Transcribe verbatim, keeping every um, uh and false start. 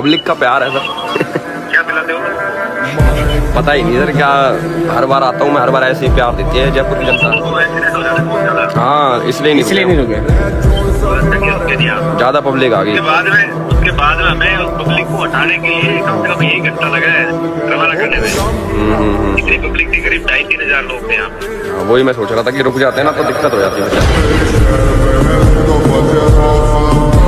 Public का प्यार है सर। क्या पिलाते हो? पता ही नहीं सर, क्या हर बार आता हूँ मैं, हर बार ऐसे ही प्यार देती है जयपुर की जनता। हाँ इसलिए नहीं इसलिए नहीं रुके, ज्यादा पब्लिक आ गई। उसके बाद में हमें पब्लिक को हटाने के लिए कम से कम एक घंटा लगा है रवाना करने में। इतनी पब्लिक थी, करीब ढाई तीन हजार लोग थे यहाँ पे। वही मैं सोच रहा था कि रुक जाते हैं ना तो दिक्कत हो जाती है।